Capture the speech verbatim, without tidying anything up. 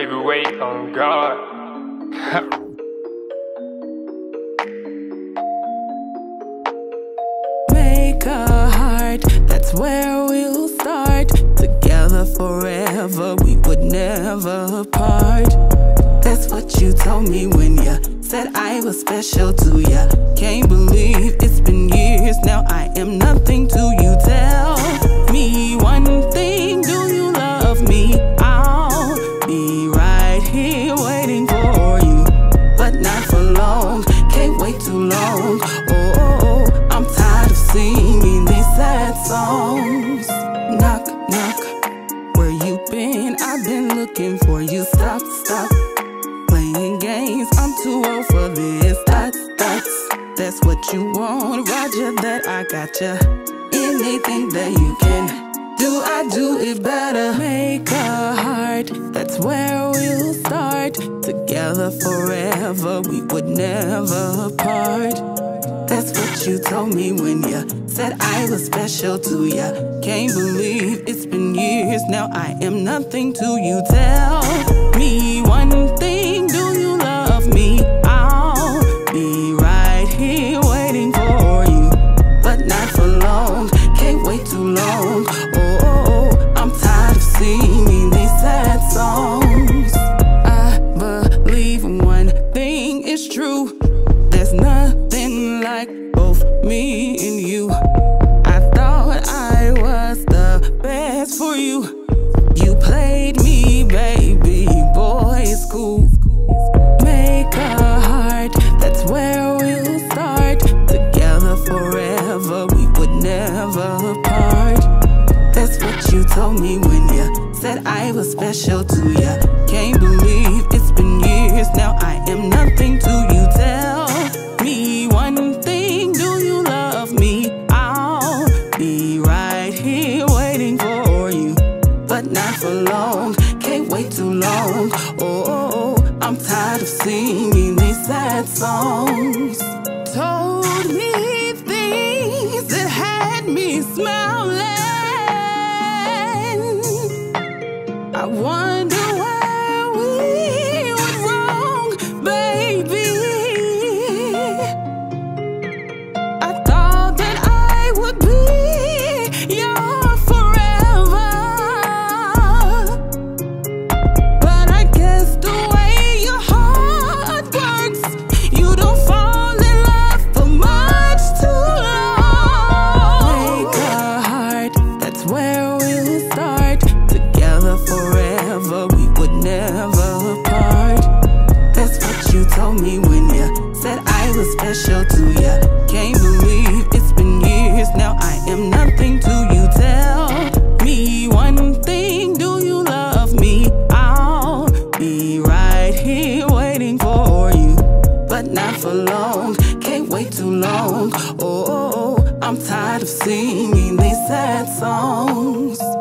way we wait on God. Make a heart, that's where we'll start. Together forever, we would never part. That's what you told me when you said I was special to you. Can't believe it's been years now, I am nothing to you. Tell me one thing, do you love me? I'll be right here waiting for you, but not for long, can't wait too long. Oh, I'm tired of singing these sad songs. Knock, knock, where you been? I've been looking for you. Stop, stop playing games, I'm too old for this. That's, that's, that's what you want, Roger that, I gotcha. Anything that you can do, I do it better. Make a heart, that's where we'll start. Together forever, we would never part. That's what you told me when you said I was special to you. Can't believe it's been years now, I am nothing to you. Tell me one thing, do you love me? I'll be right here waiting for you, but not for long, can't wait too long. Oh, I'm tired of singing these sad songs. I believe one thing is true, there's nothing like both me and you. I thought I was the best for you, you played me, baby boy, it's cool. Make a heart, that's where we'll start. Together forever, we would never part. That's what you told me when you said I was special to you. Can't believe it's been years now, I am nothing to you. Tell me one thing, do you love me? I'll be right here waiting for you, but not for long, can't wait too long. Oh, I'm tired of singing these sad songs. Told me things that had me smiling. I wonder where we went wrong, baby. I thought that I would be your special to you. Can't believe it's been years now, I am nothing to you. Tell me one thing, do you love me? I'll be right here waiting for you, but not for long, can't wait too long. Oh, I'm tired of singing these sad songs.